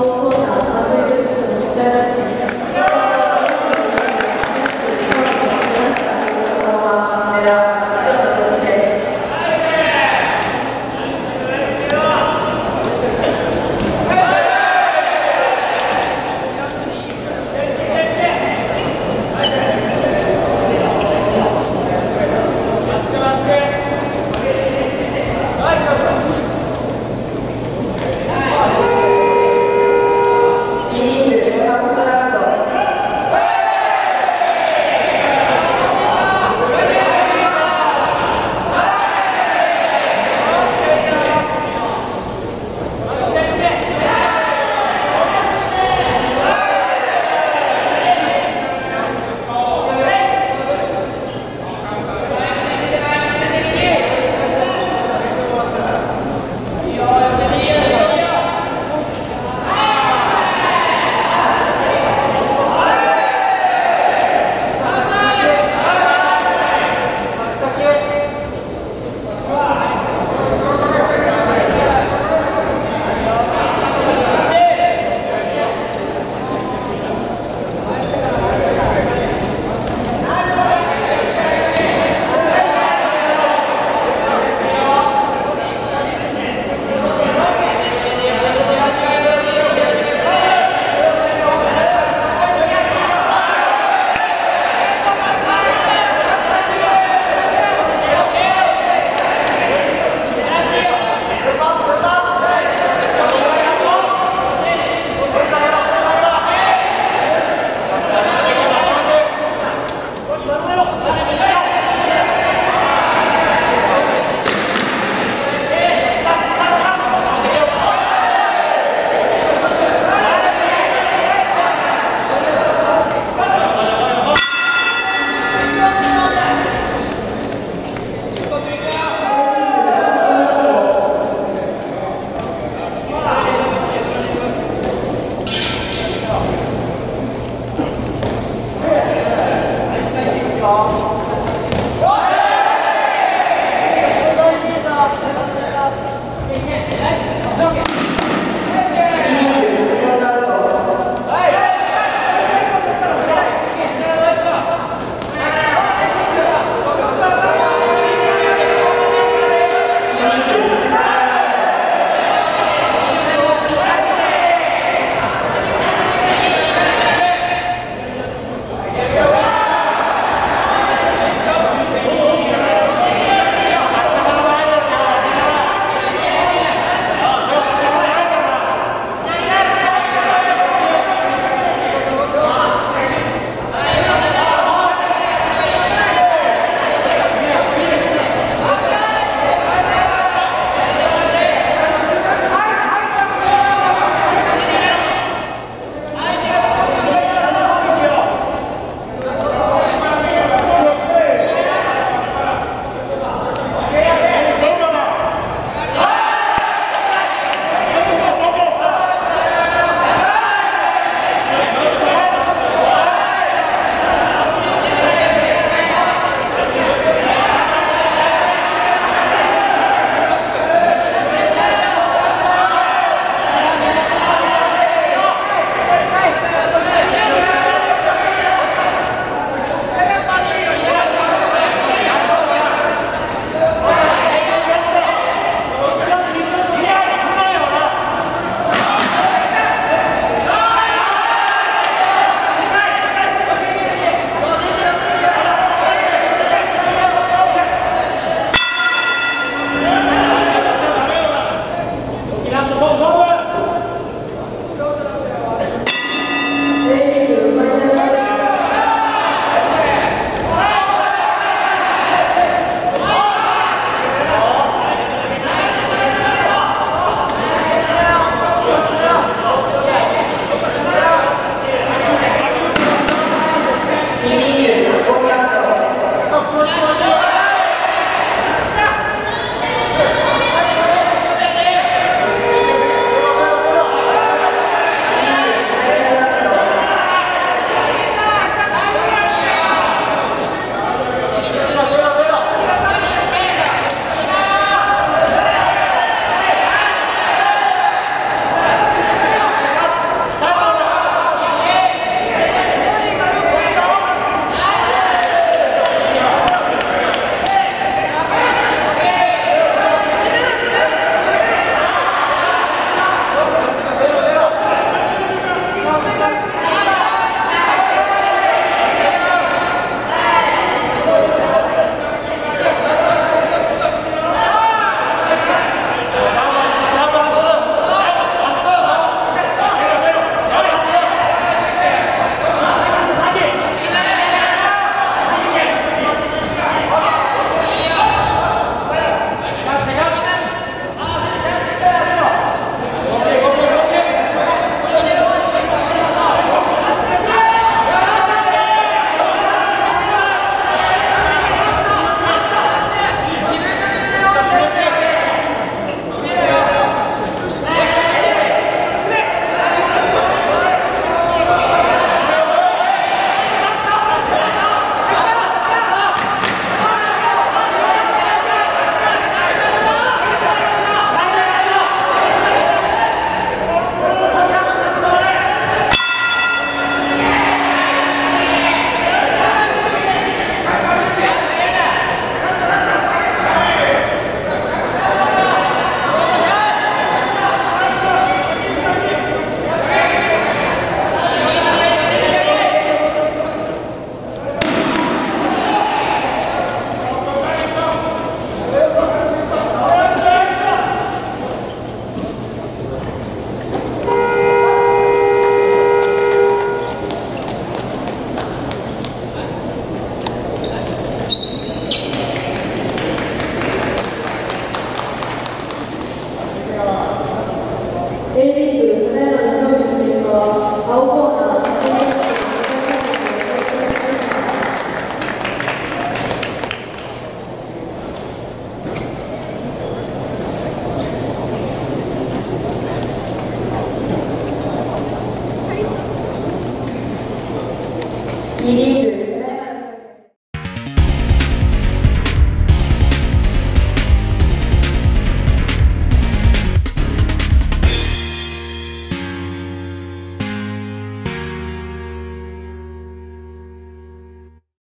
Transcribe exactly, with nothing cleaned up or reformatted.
Oh.